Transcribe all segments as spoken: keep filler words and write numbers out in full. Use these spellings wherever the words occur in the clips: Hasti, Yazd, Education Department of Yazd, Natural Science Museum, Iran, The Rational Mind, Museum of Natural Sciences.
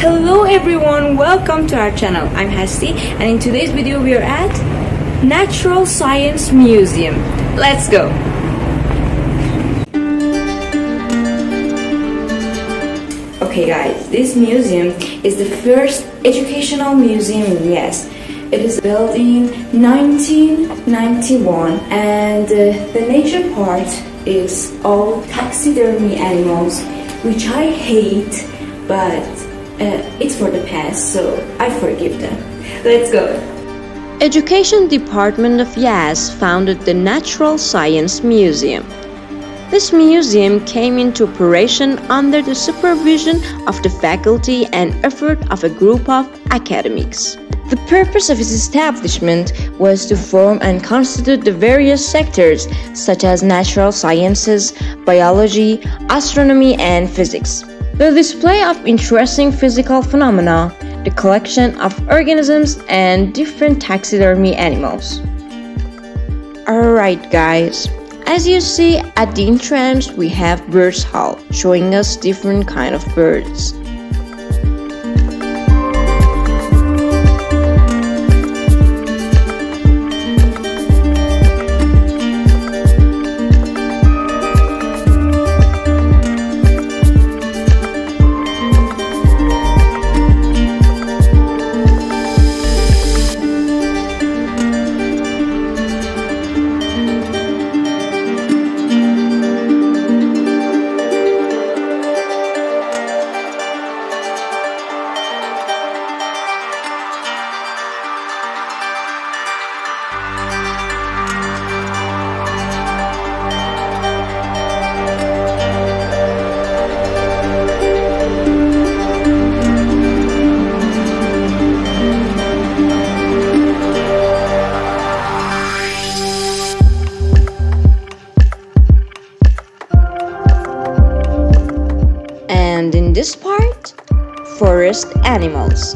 Hello everyone, welcome to our channel. I'm Hasti, and in today's video we are at Natural Science Museum. Let's go! Okay guys, this museum is the first educational museum in Yazd. It is built in nineteen ninety-one, and uh, the nature part is all taxidermy animals, which I hate, but uh, it's for the past, so I forgive them. Let's go! Education Department of Yazd founded the Natural Science Museum. This museum came into operation under the supervision of the faculty and effort of a group of academics. The purpose of its establishment was to form and constitute the various sectors such as natural sciences, biology, astronomy, and physics. The display of interesting physical phenomena, the collection of organisms, and different taxidermy animals. Alright guys, as you see, at the entrance we have birds hall, showing us different kind of birds. And in this part, forest animals.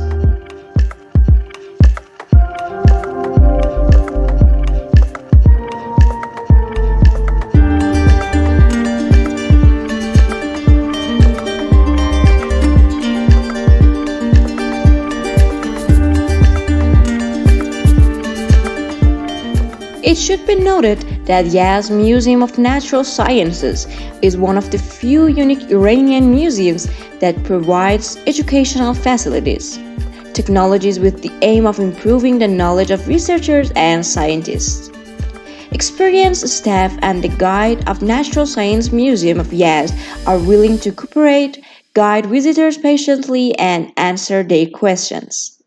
It should be noted that Yazd Museum of Natural Sciences is one of the few unique Iranian museums that provides educational facilities, technologies with the aim of improving the knowledge of researchers and scientists. Experienced staff and the guide of Natural Science Museum of Yazd are willing to cooperate, guide visitors patiently, and answer their questions.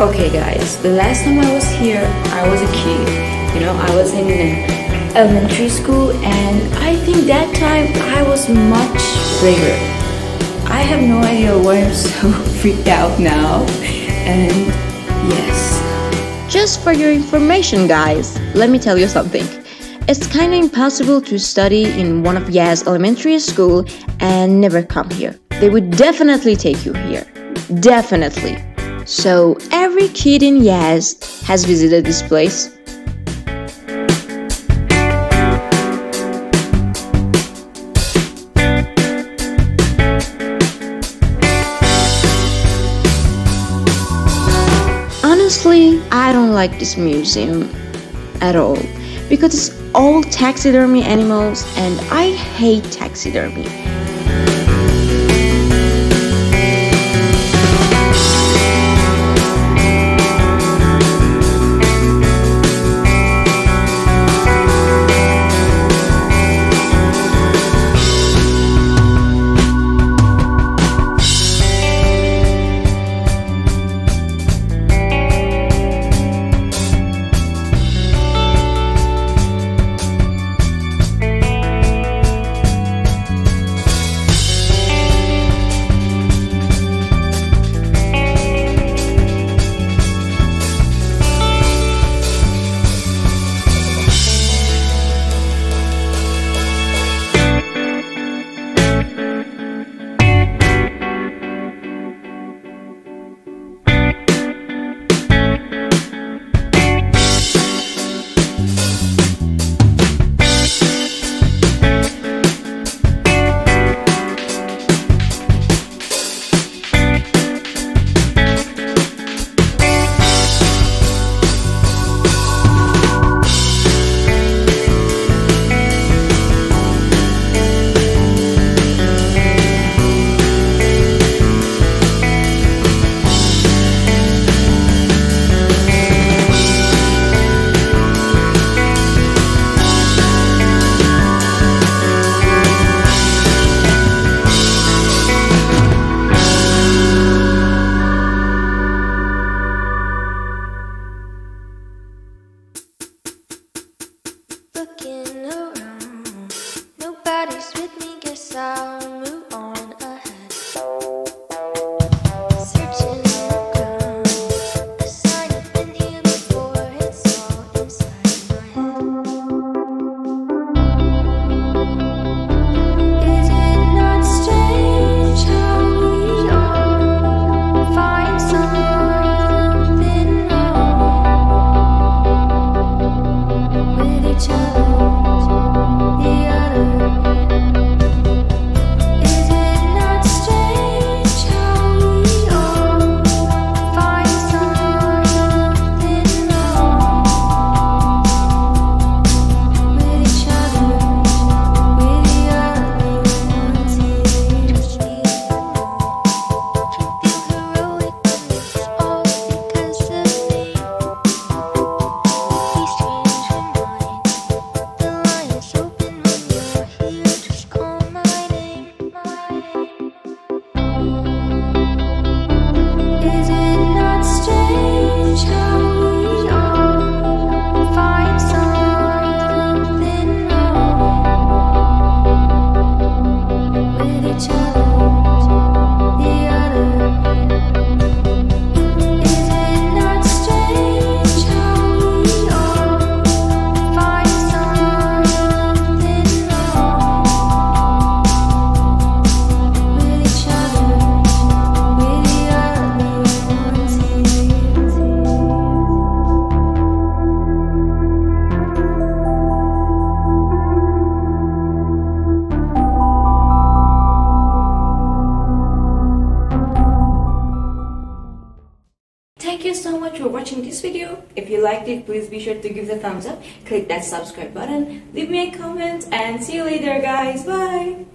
Okay guys, the last time I was here, I was a kid, you know, I was in elementary school, and I think that time I was much braver. I have no idea why I'm so freaked out now, and yes. Just for your information guys, let me tell you something. It's kinda impossible to study in one of Yazd elementary school and never come here. They would definitely take you here, definitely. So, every kid in Yazd has visited this place. Honestly, I don't like this museum at all because it's all taxidermy animals and I hate taxidermy. Thank you so much for watching this video. If you liked it, please be sure to give it a thumbs up, click that subscribe button, leave me a comment, and see you later guys. Bye!